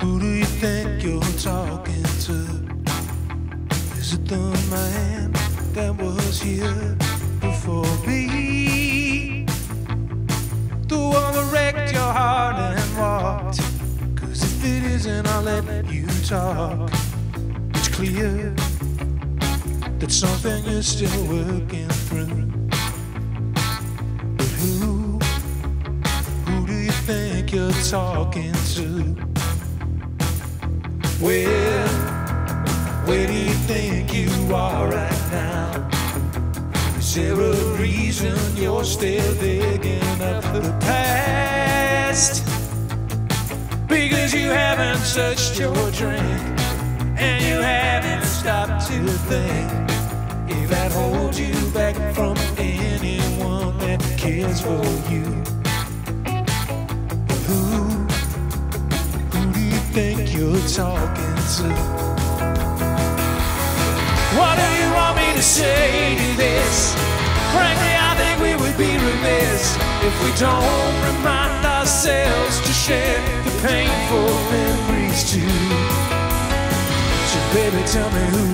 Who do you think you're talking to? Is it the man that was here before me? The one that wrecked your heart and walked. Cause if it isn't, I'll let you talk. It's clear that something you're still working through. But who do you think you're talking to? Where do you think you are right now? Is there a reason you're still digging up the past? Because you haven't searched your drink, and you haven't stopped to think if that holds you back from anyone that cares for you. But who do you think you're talking to? What do you want me to say to this? Frankly, I think we would be remiss if we don't remind ourselves to share the painful memories too. So baby, tell me who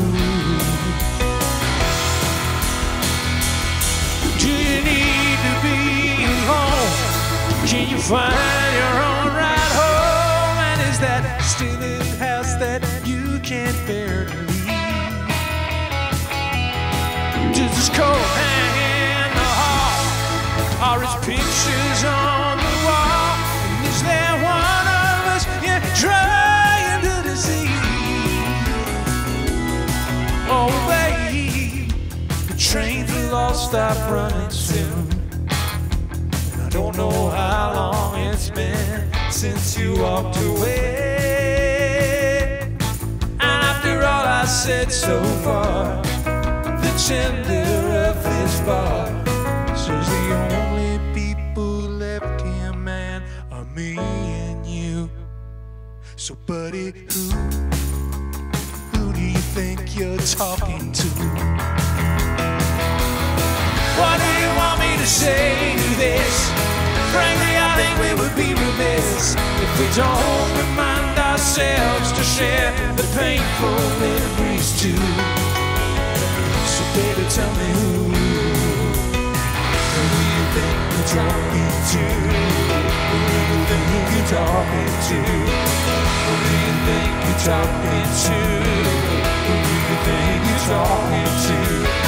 do you need to be alone? Can you find your own right home? And is that still in the house that you can't bear to leave? Does this coat hang in the hall? Are his pictures on the wall? And is there one of us you're trying to deceive? Oh, babe, the trains will all stop running soon. I don't know how long it's been since you walked away. And after all I said so far, the tender of this bar says the only people left here, man, are me and you. So, buddy, who do you think you're talking to? What do you want me to say to this? Frankly, I think we would be remiss if we don't remind ourselves to share the painful memories too. So baby, tell me who do you think you're talking to? Who do you think you're talking to? Who do you think you're talking to? Who do you think you're talking to?